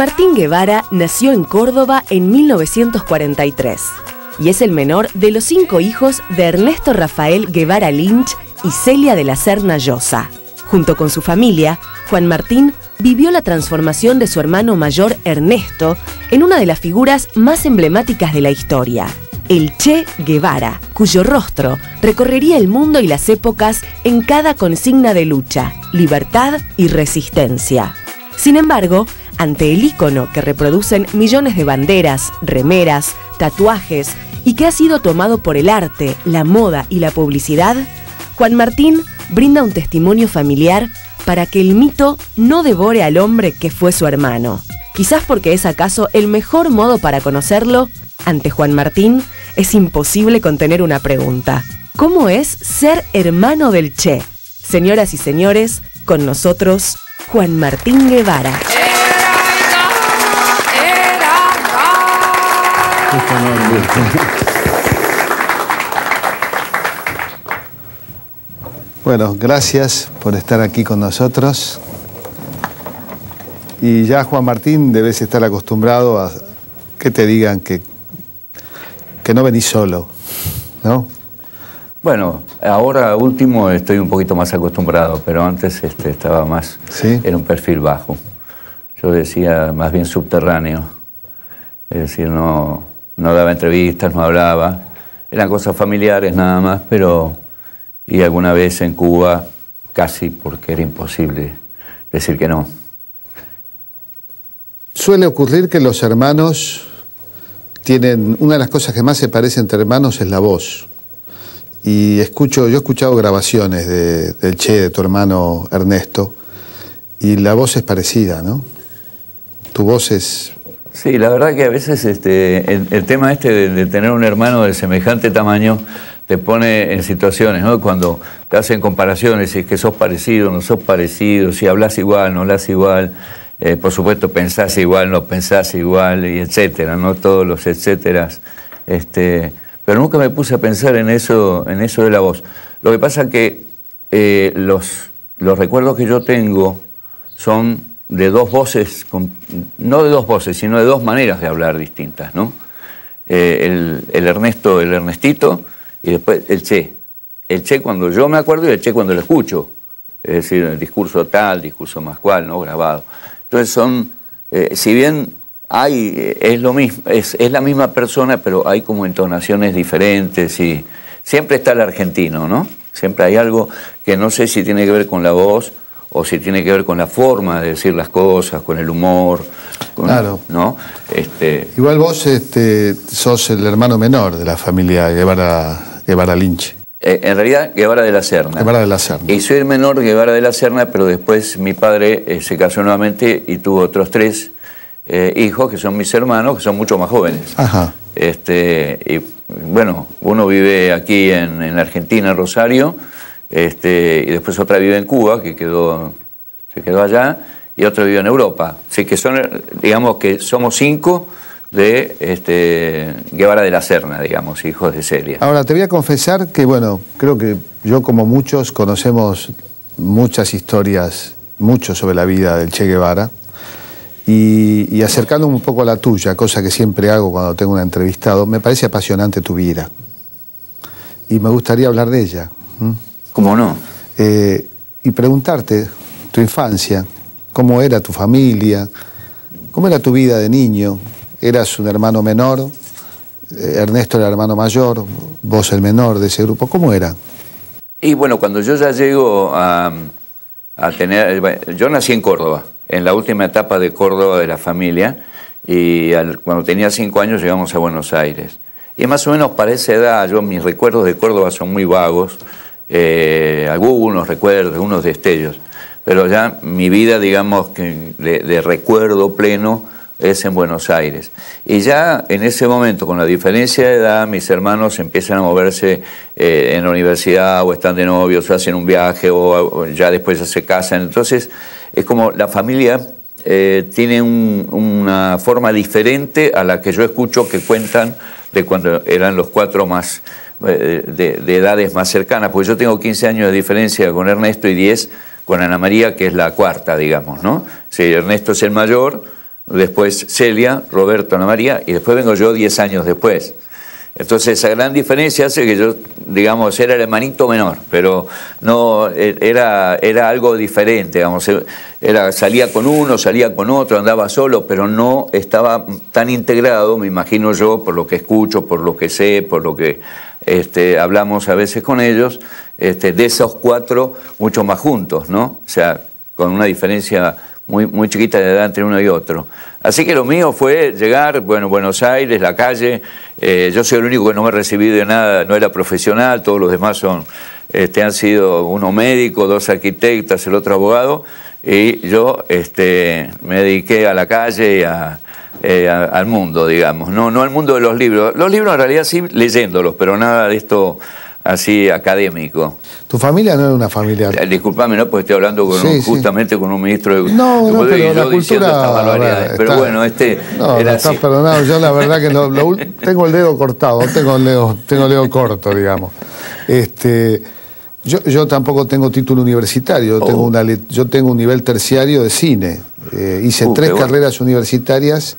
Martín Guevara nació en Córdoba en 1943 y es el menor de los 5 hijos de Ernesto Rafael Guevara Lynch y Celia de la Serna Llosa. Junto con su familia, Juan Martín vivió la transformación de su hermano mayor Ernesto en una de las figuras más emblemáticas de la historia, el Che Guevara, cuyo rostro recorrería el mundo y las épocas en cada consigna de lucha, libertad y resistencia. Sin embargo, ante el ícono que reproducen millones de banderas, remeras, tatuajes y que ha sido tomado por el arte, la moda y la publicidad, Juan Martín brinda un testimonio familiar para que el mito no devore al hombre que fue su hermano. Quizás porque es acaso el mejor modo para conocerlo, ante Juan Martín es imposible contener una pregunta. ¿Cómo es ser hermano del Che? Señoras y señores, con nosotros, Juan Martín Guevara. Bueno, gracias por estar aquí con nosotros. Y ya, Juan Martín, debes estar acostumbrado a que te digan que no venís solo, ¿no? Bueno, ahora último estoy un poquito más acostumbrado, pero antes estaba más, ¿sí?, en un perfil bajo. Yo decía más bien subterráneo, es decir, no daba entrevistas, no hablaba. Eran cosas familiares nada más, pero... Y alguna vez en Cuba, casi, porque era imposible decir que no. Suele ocurrir que los hermanos tienen... Una de las cosas que más se parece entre hermanos es la voz. Y yo he escuchado grabaciones del Che, de tu hermano Ernesto, y la voz es parecida, ¿no? Tu voz es... Sí, la verdad que a veces el tema de tener un hermano de semejante tamaño te pone en situaciones, ¿no? Cuando te hacen comparaciones, si es que sos parecido, no sos parecido, si hablas igual, no hablas igual, por supuesto pensás igual, no pensás igual, y etcétera, ¿no? Todos los etcéteras. Pero nunca me puse a pensar en eso de la voz. Lo que pasa es que los recuerdos que yo tengo son... de dos voces, no de dos voces, sino de dos maneras de hablar distintas, ¿no? El Ernesto, el Ernestito, y después el Che. El Che cuando yo me acuerdo y el Che cuando lo escucho. Es decir, el discurso tal, discurso más cual, ¿no? Grabado. Entonces son, si bien hay, es lo mismo, es la misma persona, pero hay como entonaciones diferentes y siempre está el argentino, ¿no? Siempre hay algo que no sé si tiene que ver con la voz, o si tiene que ver con la forma de decir las cosas, con el humor, con, claro, ¿no? Igual vos sos el hermano menor de la familia Guevara Lynch. En realidad, Guevara de la Serna. Guevara de la Serna. Y soy el menor Guevara de la Serna, pero después mi padre se casó nuevamente y tuvo otros 3 hijos, que son mis hermanos, que son mucho más jóvenes. Ajá. Y bueno, uno vive aquí en Argentina, en Rosario, y después otra vive en Cuba, que se quedó allá, y otra vive en Europa. Así que son, digamos que somos 5 de Guevara de la Serna, digamos, hijos de Celia. Ahora, te voy a confesar que, bueno, creo que yo como muchos conocemos muchas historias, mucho sobre la vida del Che Guevara, y acercándome un poco a la tuya, cosa que siempre hago cuando tengo un entrevistado, me parece apasionante tu vida. Y me gustaría hablar de ella. ¿Mm? ¿Cómo no? Y preguntarte, tu infancia, cómo era tu familia, cómo era tu vida de niño. Eras un hermano menor, Ernesto era el hermano mayor, vos el menor de ese grupo, ¿cómo era? Y bueno, cuando yo ya llego a tener... Yo nací en Córdoba, en la última etapa de Córdoba de la familia, y cuando tenía 5 años llegamos a Buenos Aires. Y más o menos para esa edad, mis recuerdos de Córdoba son muy vagos, algunos recuerdos, algunos destellos, pero ya mi vida, digamos, que de recuerdo pleno es en Buenos Aires. Y ya en ese momento, con la diferencia de edad, mis hermanos empiezan a moverse en la universidad, o están de novios, o hacen un viaje, o ya después se casan. Entonces es como la familia tiene una forma diferente a la que yo escucho que cuentan de cuando eran los 4 más... De edades más cercanas, porque yo tengo 15 años de diferencia con Ernesto y 10 con Ana María, que es la cuarta, digamos, ¿no? Sí, Ernesto es el mayor, después Celia, Roberto, Ana María, y después vengo yo 10 años después. Entonces esa gran diferencia hace que yo, digamos, era el hermanito menor, pero no era algo diferente, digamos, salía con uno, salía con otro, andaba solo, pero no estaba tan integrado, me imagino yo, por lo que escucho, por lo que sé, por lo que hablamos a veces con ellos, de esos cuatro mucho más juntos, ¿no? O sea, con una diferencia muy, muy chiquita de edad entre uno y otro. Así que lo mío fue llegar, bueno, Buenos Aires, la calle. Yo soy el único que no me he recibido de nada, no era profesional, todos los demás son, han sido uno médico, dos arquitectas, el otro abogado, y yo me dediqué a la calle, al mundo, digamos. No al mundo de los libros. Los libros en realidad sí leyéndolos, pero nada de esto así académico. ¿Tu familia no era una familia? Disculpame, ¿no? Porque estoy hablando con justamente con un ministro de... No, pero la cultura... Pero bueno, no, era así. Estás perdonado. Yo la verdad que tengo el dedo cortado, tengo el dedo corto, digamos. Yo tampoco tengo título universitario, yo tengo un nivel terciario de cine. Hice 3 carreras universitarias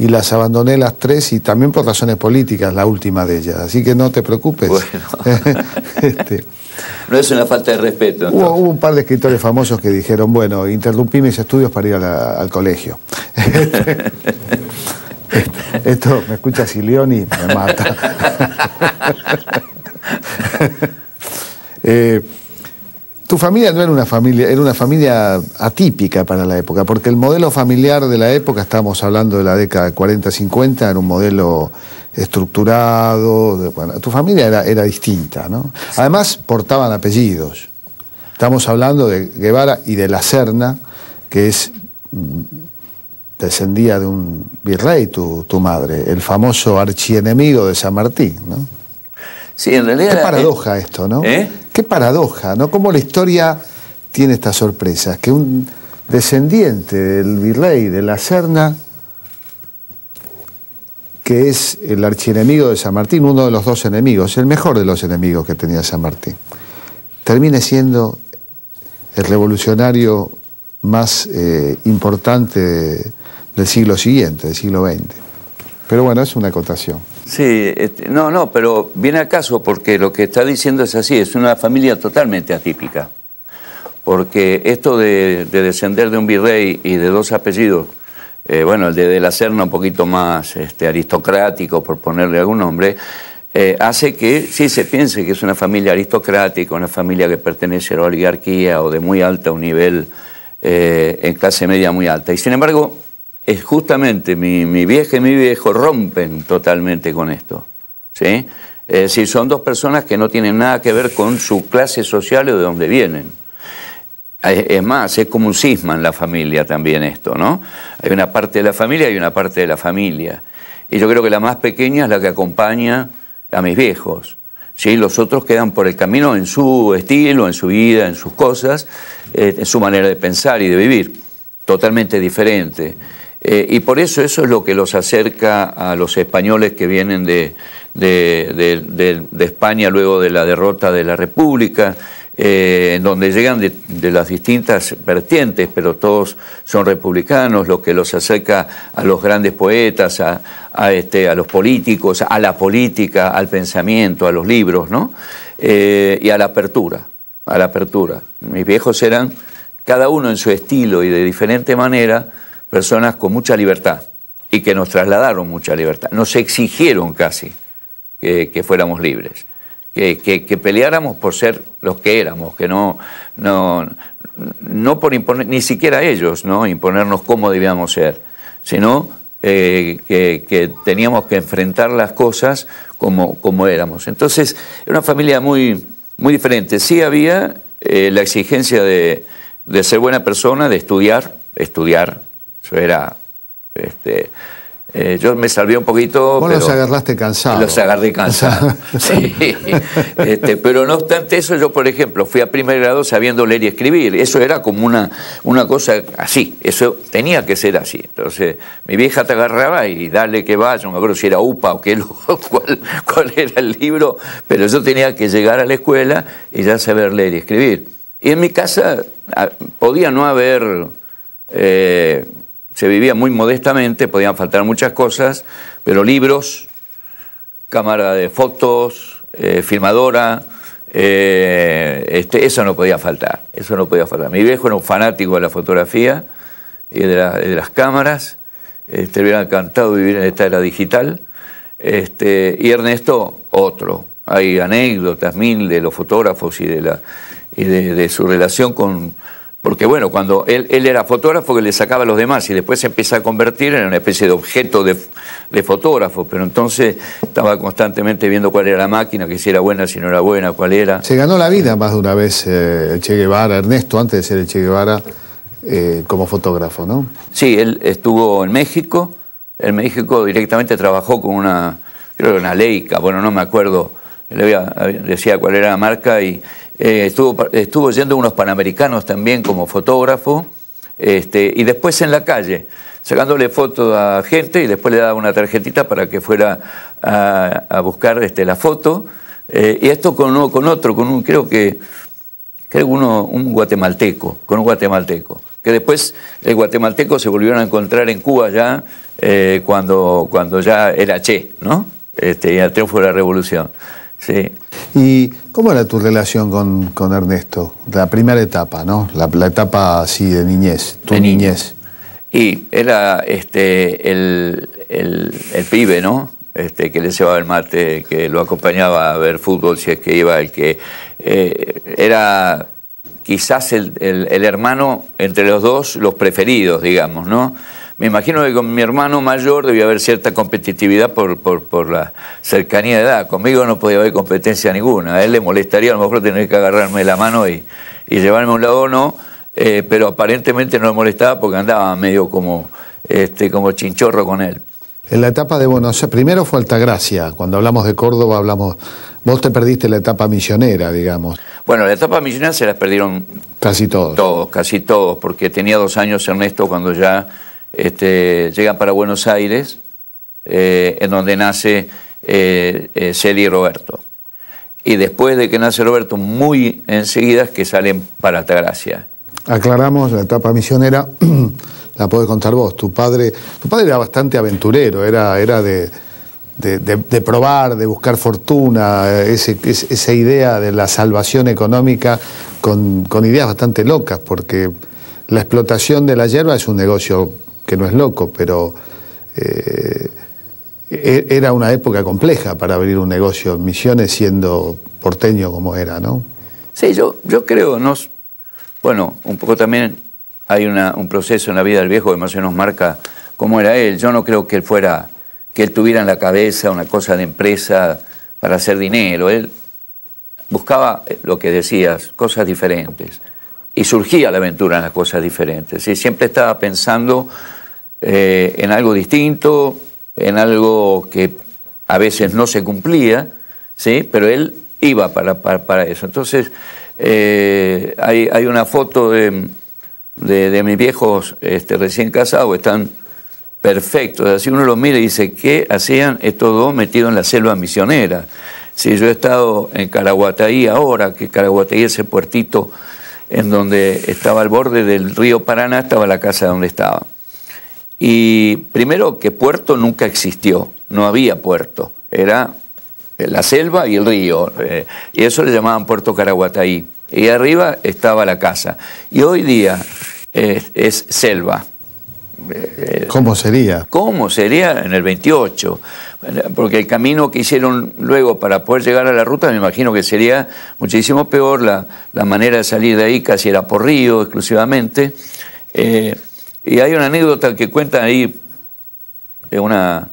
y las abandoné las 3, y también por razones políticas, la última de ellas. Así que no te preocupes. Bueno. No es una falta de respeto. Hubo un par de escritores famosos que dijeron, bueno, interrumpí mis estudios para ir al colegio. Esto me escucha Silioni y me mata. Tu familia no era una familia, era una familia atípica para la época, porque el modelo familiar de la época, estamos hablando de la década 40-50, era un modelo estructurado. Bueno, tu familia era distinta, ¿no? Sí. Además, portaban apellidos. Estamos hablando de Guevara y de la Serna, que descendía de un virrey, tu madre, el famoso archienemigo de San Martín, ¿no? Sí, en realidad... Qué paradoja esto, ¿no? Qué paradoja, ¿no? Cómo la historia tiene estas sorpresas. Que un descendiente del virrey de la Serna, que es el archienemigo de San Martín, uno de los dos enemigos, el mejor de los enemigos que tenía San Martín, termine siendo el revolucionario más importante del siglo siguiente, del siglo XX. Pero bueno, es una acotación. Sí, no, pero viene al caso, porque lo que está diciendo es así, es una familia totalmente atípica, porque esto de descender de un virrey y de dos apellidos, bueno, el de la Serna un poquito más aristocrático, por ponerle algún nombre, hace que sí se piense que es una familia aristocrática, una familia que pertenece a la oligarquía o de muy alta, un nivel en clase media muy alta, y sin embargo... Es justamente mi vieja y mi viejo rompen totalmente con esto, ¿sí? Es decir, son dos personas que no tienen nada que ver con su clase social o de dónde vienen. Es más, es como un cisma en la familia también esto, ¿no? Hay una parte de la familia y una parte de la familia. Y yo creo que la más pequeña es la que acompaña a mis viejos, ¿sí? Los otros quedan por el camino en su estilo, en su vida, en sus cosas, en su manera de pensar y de vivir, totalmente diferente. Y por eso es lo que los acerca a los españoles que vienen de España luego de la derrota de la República, en donde llegan de las distintas vertientes, pero todos son republicanos, lo que los acerca a los grandes poetas, a los políticos, a la política, al pensamiento, a los libros, ¿no? Y a la apertura, Mis viejos eran, cada uno en su estilo y de diferente manera, personas con mucha libertad y que nos trasladaron mucha libertad. Nos exigieron casi que fuéramos libres, que peleáramos por ser los que éramos, que no por imponer, ni siquiera ellos, ¿no? Imponernos cómo debíamos ser, sino que teníamos que enfrentar las cosas como éramos. Entonces, era una familia muy, muy diferente. Sí había la exigencia de ser buena persona, de estudiar. Era, yo me salvé un poquito. Vos los agarraste cansados. Los agarré cansados, sí. Pero no obstante eso, yo, por ejemplo, fui a primer grado sabiendo leer y escribir. Eso era como una cosa así, eso tenía que ser así. Entonces, mi vieja te agarraba y dale que vaya, no me acuerdo si era UPA o cuál era el libro, pero yo tenía que llegar a la escuela y ya saber leer y escribir. Y en mi casa podía no haber... Se vivía muy modestamente, podían faltar muchas cosas, pero libros, cámara de fotos, filmadora, eso no podía faltar, eso no podía faltar. Mi viejo era un fanático de la fotografía y de las cámaras, le hubiera encantado vivir en esta era digital, y Ernesto otro. Hay anécdotas mil de los fotógrafos y de su relación con... Porque bueno, cuando él era fotógrafo que le sacaba a los demás y después se empieza a convertir en una especie de objeto de fotógrafo, pero entonces estaba constantemente viendo cuál era la máquina, que si era buena, si no era buena, cuál era. Se ganó la vida más de una vez el Che Guevara, Ernesto, antes de ser el Che Guevara, como fotógrafo, ¿no? Sí, él estuvo en México, directamente trabajó con una, creo que una Leica, bueno, no me acuerdo, le decía cuál era la marca y... estuvo yendo unos panamericanos también como fotógrafo, y después en la calle, sacándole fotos a gente y después le daba una tarjetita para que fuera a buscar la foto, y esto con creo que un guatemalteco, que después el guatemalteco se volvieron a encontrar en Cuba ya cuando ya era Che, ¿no? Y al triunfo de la revolución. Sí. ¿Y cómo era tu relación con Ernesto? La primera etapa, ¿no? La etapa así de niñez, tu niñez. Y era el pibe, ¿no? Que le llevaba el mate, que lo acompañaba a ver fútbol si es que iba, el que era quizás el hermano entre los dos, los preferidos, digamos, ¿no? Me imagino que con mi hermano mayor debía haber cierta competitividad por la cercanía de edad. Conmigo no podía haber competencia ninguna. A él le molestaría a lo mejor tener que agarrarme la mano y llevarme a un lado o no, pero aparentemente no le molestaba porque andaba medio como chinchorro con él. En la etapa de Buenos Aires, primero fue Altagracia. Cuando hablamos de Córdoba, vos te perdiste la etapa misionera, digamos. Bueno, la etapa misionera se las perdieron... Casi todos. Todos, casi todos, porque tenía 2 años Ernesto cuando ya... llegan para Buenos Aires, en donde nace Celia y Roberto. Y después de que nace Roberto, muy enseguida es que salen para Altagracia. Aclaramos, la etapa misionera la podés contar vos. Tu padre era bastante aventurero, era de probar, de buscar fortuna, esa idea de la salvación económica con ideas bastante locas, porque la explotación de la hierba es un negocio que no es loco, pero era una época compleja para abrir un negocio en Misiones siendo porteño como era, ¿no? Sí, yo creo, bueno, un poco también hay un proceso en la vida del viejo que más o menos marca cómo era él. Yo no creo que él tuviera en la cabeza una cosa de empresa para hacer dinero. Él buscaba, lo que decías, cosas diferentes. Y surgía la aventura en las cosas diferentes. ¿Sí? Siempre estaba pensando en algo distinto, en algo que a veces no se cumplía, ¿sí? Pero él iba para eso. Entonces, hay una foto de mis viejos recién casados, están perfectos. Así uno los mira y dice, ¿qué hacían estos dos metidos en la selva misionera? Sí, yo he estado en Caraguataí ahora, que Caraguataí es ese puertito en donde estaba al borde del río Paraná, estaba la casa donde estaba. Y primero que puerto nunca existió, no había puerto, era la selva y el río, y eso le llamaban Puerto Caraguataí. Y arriba estaba la casa. Y hoy día es selva. ¿Cómo sería? ¿Cómo sería en el 28? Porque el camino que hicieron luego para poder llegar a la ruta, me imagino que sería muchísimo peor, la manera de salir de ahí casi era por río exclusivamente. Y hay una anécdota que cuentan ahí de una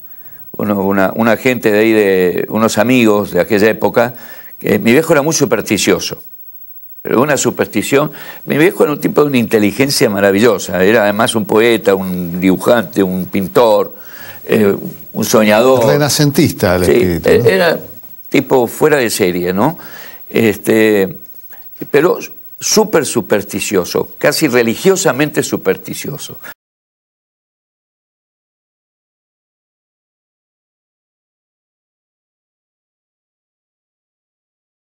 gente de ahí, de unos amigos de aquella época, que mi viejo era muy supersticioso. Una superstición. Mi viejo era un tipo de una inteligencia maravillosa. Era además un poeta, un dibujante, un pintor, un soñador. Renacentista el espíritu, ¿no? Era tipo fuera de serie, ¿no? Pero súper supersticioso, casi religiosamente supersticioso.